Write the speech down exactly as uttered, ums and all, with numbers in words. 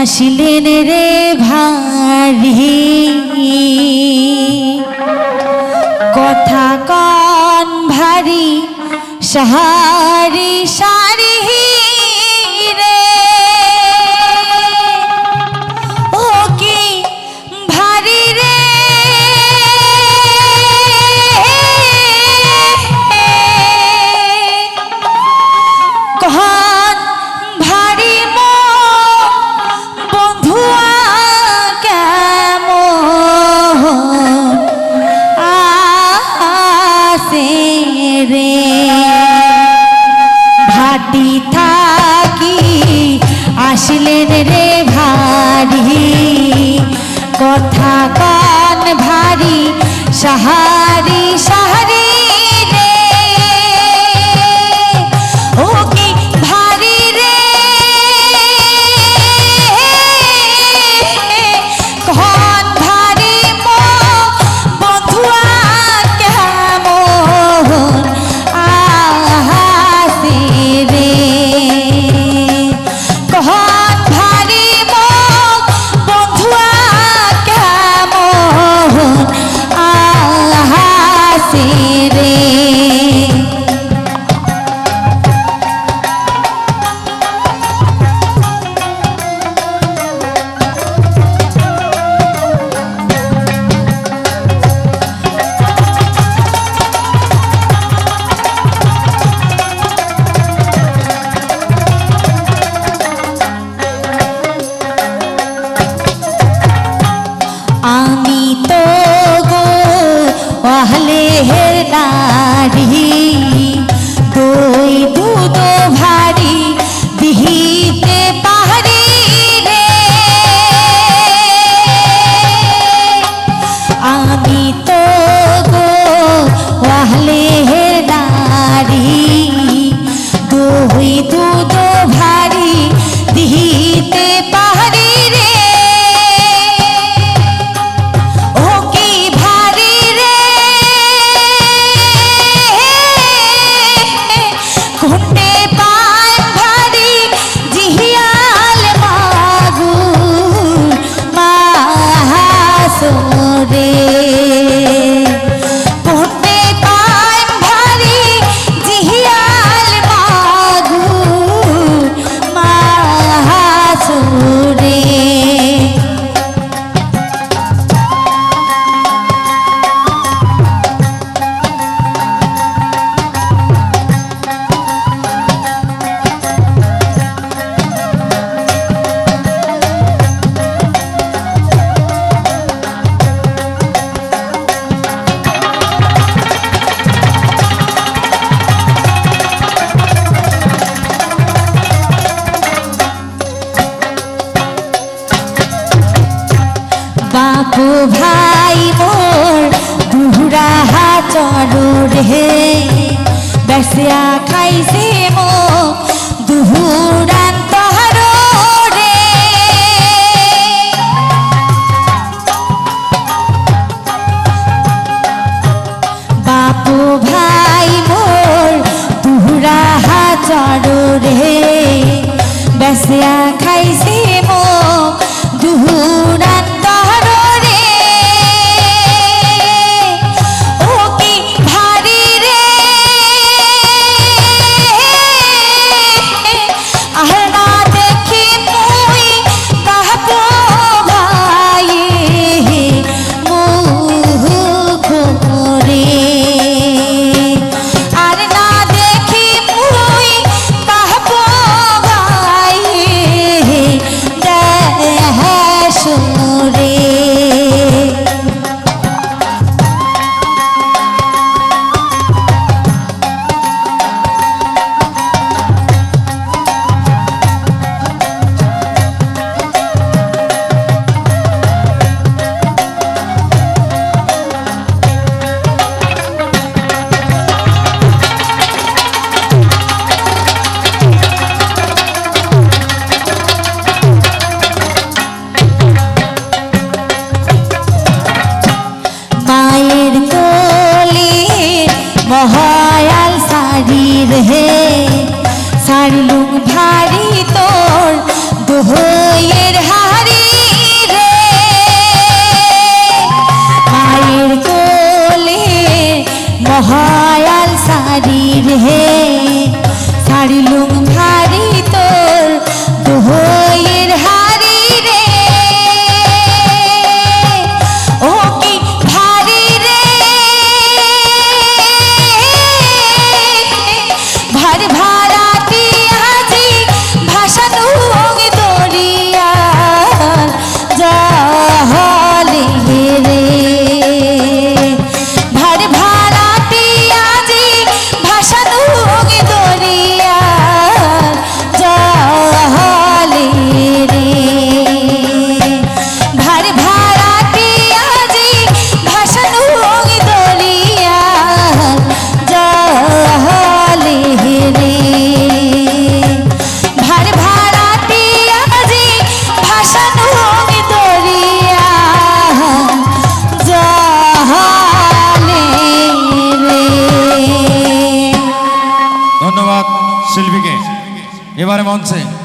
आशिलेन रे भारी कथा कन भारी सारी सारी रे ओ की भारी रे आशिलेन रे भारी कथा कान भारी सहारी सहारी बापू भाई मोर दूहरा चरू रे बसिया खाइसे मो दूहरा तहरो रे बापू भाई मोर दूहरा चरू रे बसिया खाइसे मो दूहरा सारी लुंग भारी तोर दोहोयेर। बहायाल सारी रहे सारी लुंग भारी तोर दोहोयर हारी रे ओ की भारी रे भार भाराती आजी भाषा तूंग दोरिया जा हाले रे शिल्पी के ये बारे में उनसे